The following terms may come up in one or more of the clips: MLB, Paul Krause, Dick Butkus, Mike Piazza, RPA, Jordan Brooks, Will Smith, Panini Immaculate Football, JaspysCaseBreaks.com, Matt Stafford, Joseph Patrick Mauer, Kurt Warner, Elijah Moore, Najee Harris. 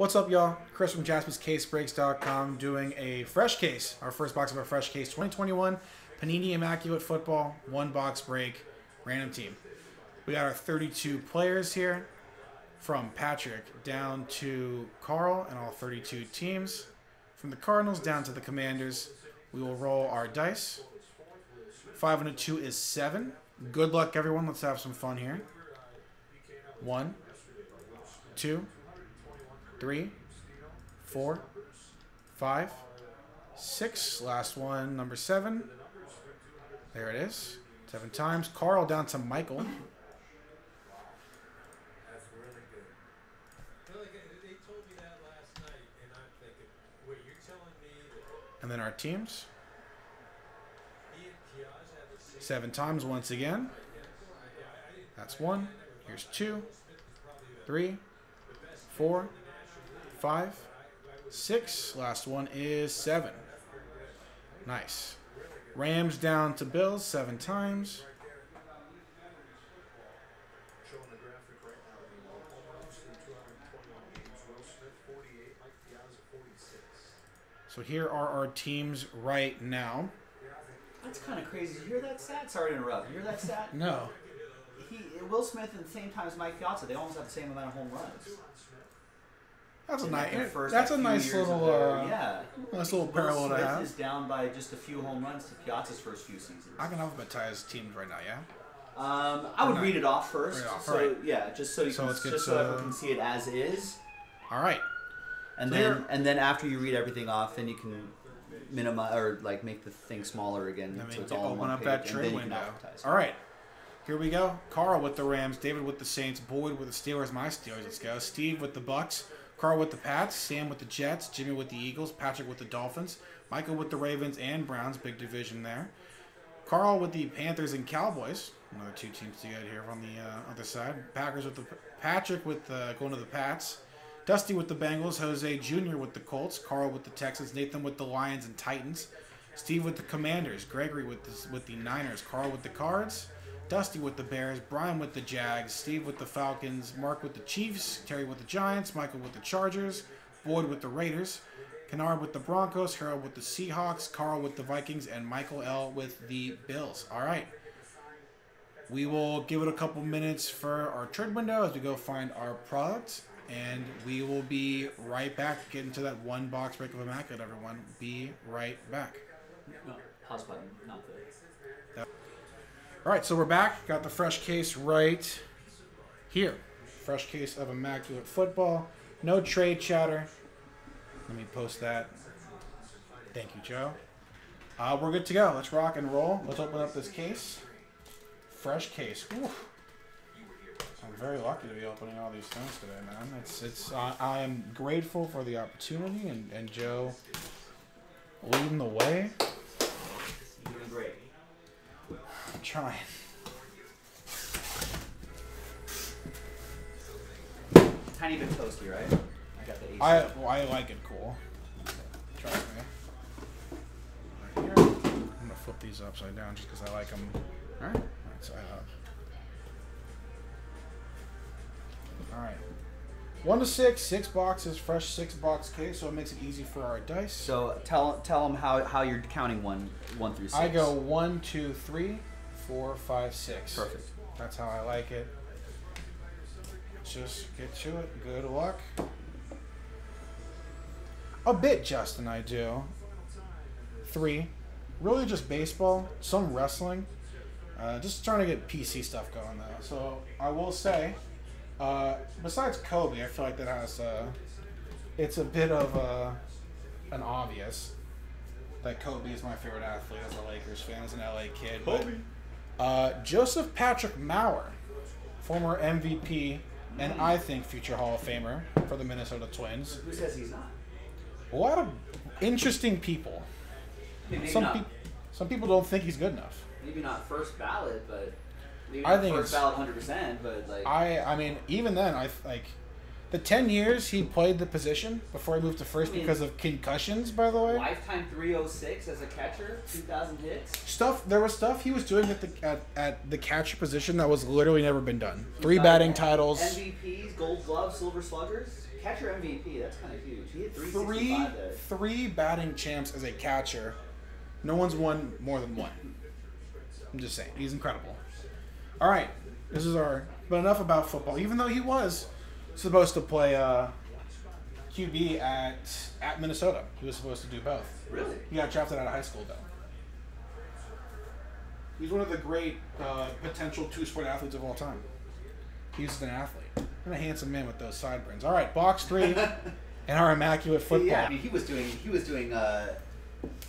What's up, y'all? Chris from JaspysCaseBreaks.com doing a fresh case, our first box of a fresh case, 2021 Panini Immaculate Football, one box break, random team. We got our 32 players here from Patrick down to Carl and all 32 teams. From the Cardinals down to the Commanders, we will roll our dice. 5 and a 2 is 7. Good luck, everyone. Let's have some fun here. 1, 2, 3, 4, 5, 6. Last one, number 7. There it is. 7 times. Carl down to Michael. And then our teams. 7 times once again. That's 1. Here's 2, 3, 4, 5, 6. Last one is 7. Nice. Rams down to Bills 7 times. So here are our teams right now. That's kind of crazy. You hear that stat? Sorry to interrupt. You hear that stat? No. Will Smith at the same time as Mike Piazza. They almost have the same amount of home runs. That's a nice. That's a nice little. Yeah. Nice little parallel to have. Will Smith is down by just a few home runs to Piazza's first few seasons. I can alphabetize teams right now. Yeah. I would read it off first. So yeah, just so you can, just so everyone can see it as is. All right. And then after you read everything off, then you can minimize or like make the thing smaller again. So it's all one page, and then you can alphabetize. All right. Here we go. Carl with the Rams, David with the Saints, Boyd with the Steelers, my Steelers, let's go. Steve with the Bucks, Carl with the Pats, Sam with the Jets, Jimmy with the Eagles, Patrick with the Dolphins, Michael with the Ravens and Browns, big division there. Carl with the Panthers and Cowboys, another 2 teams to get here on the other side. Packers with the Patrick with the going to the Pats, Dusty with the Bengals, Jose Jr. with the Colts, Carl with the Texans, Nathan with the Lions and Titans, Steve with the Commanders, Gregory with the Niners, Carl with the Cards, Dusty with the Bears, Brian with the Jags, Steve with the Falcons, Mark with the Chiefs, Terry with the Giants, Michael with the Chargers, Boyd with the Raiders, Kennard with the Broncos, Harold with the Seahawks, Carl with the Vikings, and Michael L. with the Bills. All right. We will give it a couple minutes for our trade window as we go find our product, and we will be right back. Get into that one box break of Immaculate, everyone. Be right back. No, pause button, not the... All right, so we're back. Got the fresh case right here. Fresh case of Immaculate Football. No trade chatter. Let me post that. Thank you, Joe. We're good to go. Let's rock and roll. Let's open up this case. Fresh case. Ooh. I'm very lucky to be opening all these things today, man. I am grateful for the opportunity and Joe leading the way. You're doing great. I'm trying. Tiny bit toasty, right? I got the AC. I like it cool. Trust me. Right here. I'm gonna flip these upside down just because I like them. All right. Right side up. All right. 1 to 6, 6 boxes, fresh 6 box case, so it makes it easy for our dice. So tell them how you're counting one through 6. I go 1, 2, 3, 4, 5, 6. Perfect. That's how I like it. Just get to it. Good luck. A bit, Justin. I do 3. Really, just baseball, some wrestling. Just trying to get PC stuff going though. So I will say. Besides Kobe, I feel like that has it's a bit of an obvious that Kobe is my favorite athlete as a Lakers fan, as an LA kid. Kobe. But, Joseph Patrick Mauer, former MVP and I think future Hall of Famer for the Minnesota Twins. Who says he's not? A lot of interesting people. Maybe some people don't think he's good enough. Maybe not first ballot, but. I think it's valid 100%, but like I mean, even then, I like the 10 years he played the position before he moved to first because of concussions. By the way, lifetime 306 as a catcher, 2,000 hits. Stuff there was stuff he was doing at the catcher position that was literally never been done. 3 batting titles, MVPs, Gold Gloves, Silver Sluggers. Catcher MVP, that's kind of huge. He had 365 there. Three batting champs as a catcher. No one's won more than one. I'm just saying. He's incredible. All right. This is our... But enough about football. Even though he was supposed to play QB at Minnesota. He was supposed to do both. Really? He got drafted out of high school, though. He's one of the great potential two-sport athletes of all time. He's an athlete. And a handsome man with those sideburns. All right, box three and our Immaculate Football. Yeah, I mean, he was doing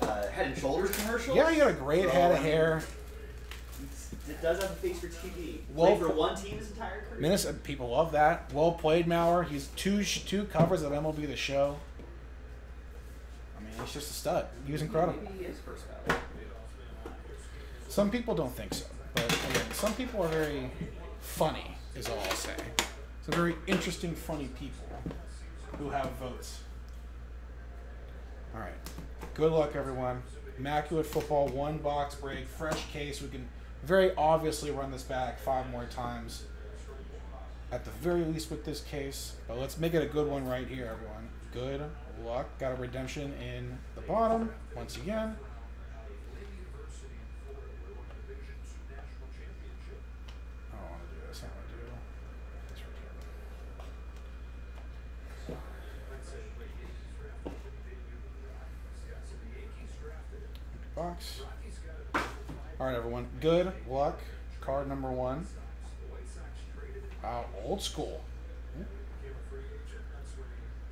Head and Shoulders commercials. Yeah, he got a great head of hair. It does have a face for TV. Well, for one team his entire career. Minnesota people love that. Well played, Mauer. He's two covers of MLB The Show. I mean, he's just a stud. He was incredible. Maybe he is first Mauer. Some people don't think so, but again, some people are very funny, is all I'll say. Some very interesting, funny people who have votes. All right. Good luck, everyone. Immaculate Football, one box break, fresh case. We can very obviously run this back 5 more times at the very least with this case. But let's make it a good one right here, everyone. Good luck. Got a redemption in the bottom once again. I don't want to do this. I want to do this right here. Box. All right, everyone. Good luck. Card number 1. Wow, old school.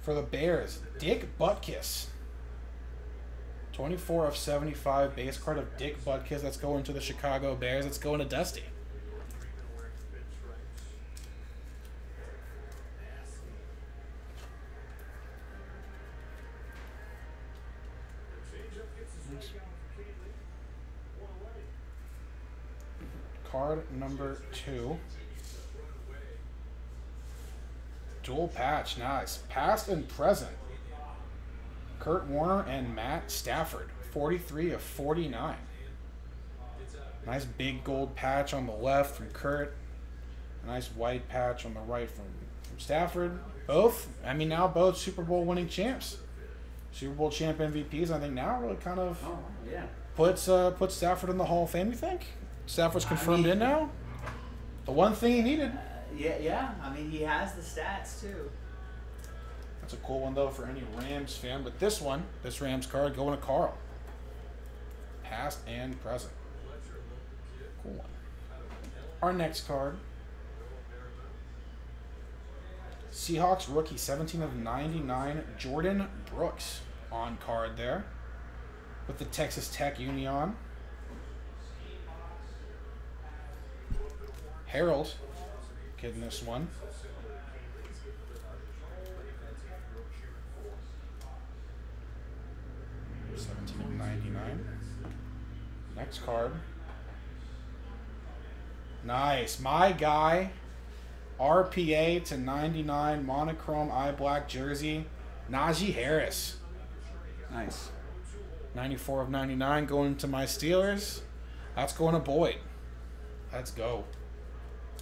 For the Bears, Dick Butkus. 24 of 75 base card of Dick Butkus. That's going to the Chicago Bears. That's going to Dusty. Card number 2. Dual patch, nice. Past and present. Kurt Warner and Matt Stafford, 43 of 49. Nice big gold patch on the left from Kurt. Nice white patch on the right from Stafford. Both, I mean, now both Super Bowl winning champs. Super Bowl champ MVPs, I think now really kind of puts Stafford in the Hall of Fame, you think? Stafford's confirmed in now. The one thing he needed. Yeah. I mean, he has the stats too. That's a cool one though for any Rams fan. But this one, this Rams card, going to Carl. Past and present. Cool one. Our next card. Seahawks rookie, 17 of 99, Jordan Brooks on card there, with the Texas Tech Union. Harold getting this one. $17.99. Next card. Nice. My guy. RPA to 99. Monochrome eye black jersey. Najee Harris. Nice. 94 of 99 going to my Steelers. That's going to Boyd. Let's go.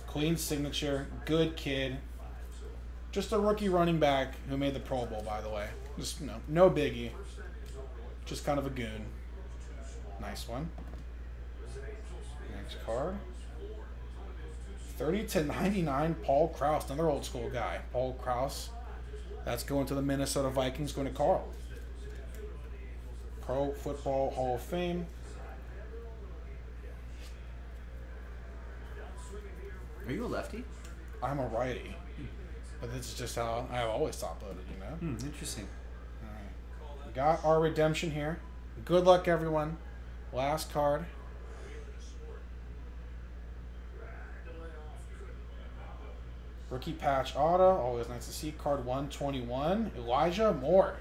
Clean signature, good kid. Just a rookie running back who made the Pro Bowl, by the way. Just no biggie. Just kind of a goon. Nice one. Next card. 30 to 99, Paul Krause, another old school guy. Paul Krause. That's going to the Minnesota Vikings, going to Carl. Pro Football Hall of Fame. Are you a lefty? I'm a righty. But this is just how I've always top loaded, you know? Interesting. All right. We got our redemption here. Good luck, everyone. Last card. Rookie patch auto. Always nice to see. Card 121. Elijah Moore.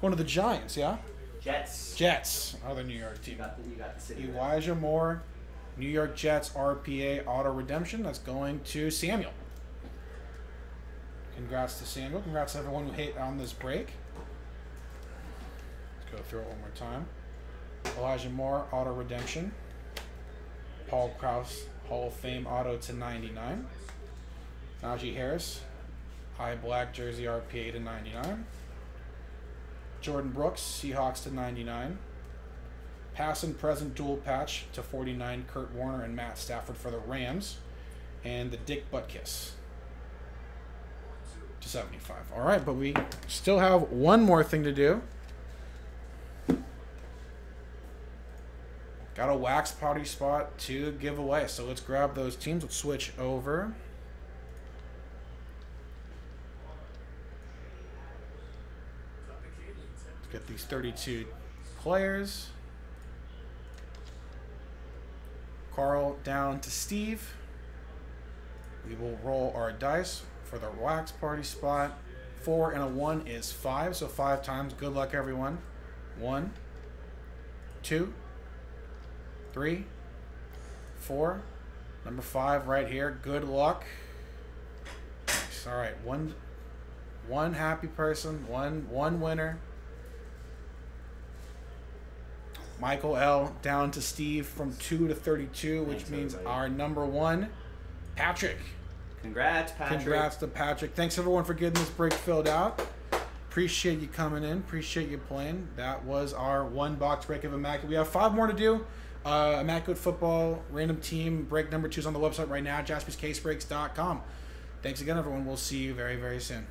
One of the Giants, yeah? Jets. Another New York team. You got the city. Elijah Moore. New York Jets RPA auto redemption. That's going to Samuel. Congrats to Samuel. Congrats to everyone who hit on this break. Let's go through it one more time. Elijah Moore auto redemption. Paul Krause Hall of Fame auto to 99. Najee Harris High black jersey RPA to 99. Jordan Brooks, Seahawks to 99. Past and present dual patch to 49, Kurt Warner and Matt Stafford for the Rams. And the Dick Butkus to 75. All right, but we still have one more thing to do. Got a wax party spot to give away. So let's grab those teams. Let's switch over. Let's get these 32 players. Carl down to Steve. We will roll our dice for the wax party spot. 4 and a 1 is 5, so 5 times. Good luck, everyone. 1, 2, 3, 4. Number 5 right here. Good luck. Nice. All right, one happy person, one winner. Michael L. down to Steve from 2 to 32, which means our number 1, Patrick. Congrats, Patrick. Congrats to Patrick. Thanks, everyone, for getting this break filled out. Appreciate you coming in. Appreciate you playing. That was our one-box break of Immaculate. We have 5 more to do. Immaculate Football, random team, break number 2 is on the website right now, JaspysCaseBreaks.com. Thanks again, everyone. We'll see you very, very soon.